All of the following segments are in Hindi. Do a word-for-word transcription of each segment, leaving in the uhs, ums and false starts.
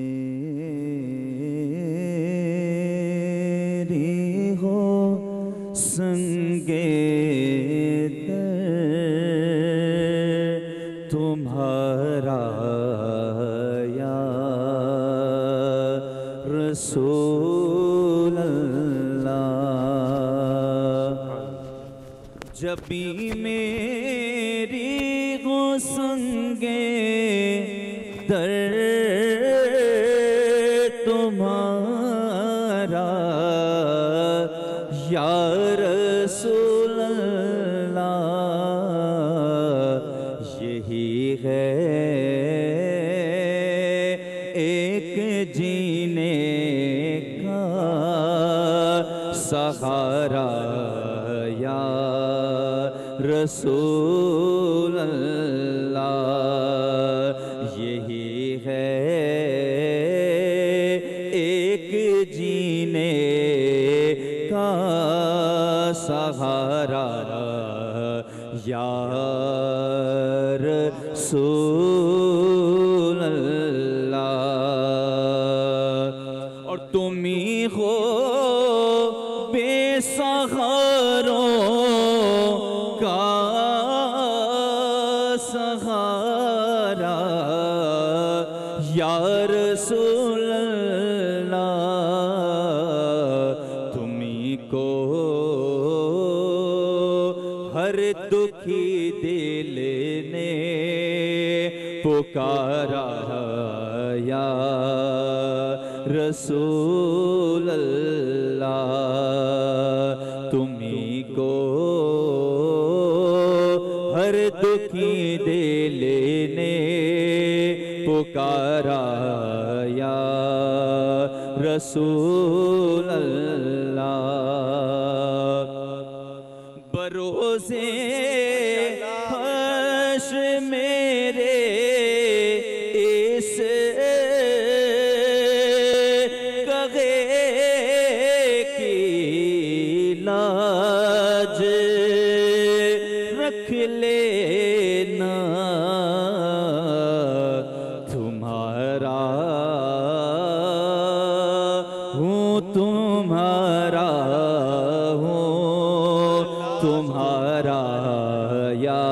मेरी हो संगे दर तुम्हारा या रसूल अल्लाह, जब भी मेरी हो संगे दर तुम्हारा या रसूल अल्लाह, यही है एक जीने का सहारा या रसूल अल्लाह, यही है जीने का सहारा या रसूल अल्लाह। और तुम ही हो बेसहारों का सहारा या रसूल अल्लाह, हर दुखी दिल ने पुकारा या रसूल अल्लाह, तुम्हीं को हर दुखी दिल ने पुकारा या रसूल अल्लाह। बरोज़े हश्र मेरे इस कगे की लाज रख लेना, तुम्हारा हूँ तुम्हारा तुम्हारा या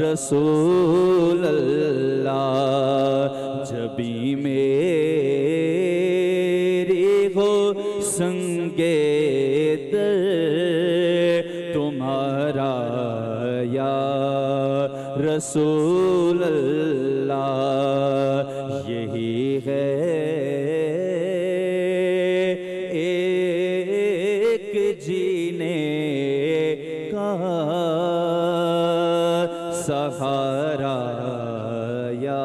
रसूल अल्लाह, जबी मेरी हो संगे दर तुम्हारा या रसूल अल्लाह, यही है एक जीने सहारा या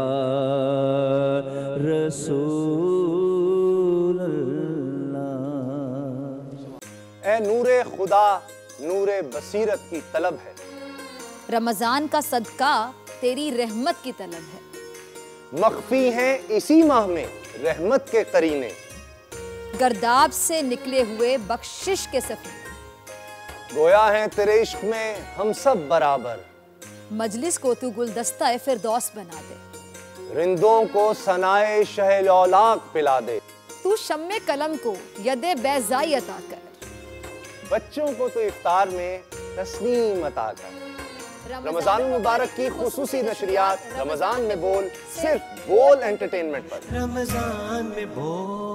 रसूल अल्लाह। ए नूरे खुदा नूरे बसीरत की तलब है, रमजान का सदका तेरी रहमत की तलब है। मख्फी है इसी माह में रहमत के करीने, गर्दाब से निकले हुए बख्शिश के सफर। गोया है तेरे इश्क में हम सब बराबर, मजलिस को तू गुलदस्ता ए फिरदौस बना दे। रिंदों को सनाए शहल औलाक पिला दे, तू शम्मे कलम को यदे बेजाई अता कर। बच्चों को तो इफ्तार में तस्नीम अता कर। रमजान मुबारक की खुसूसी नशरियात रमजान में बोल, सिर्फ बोल एंटरटेनमेंट पर। रमजान में बोल।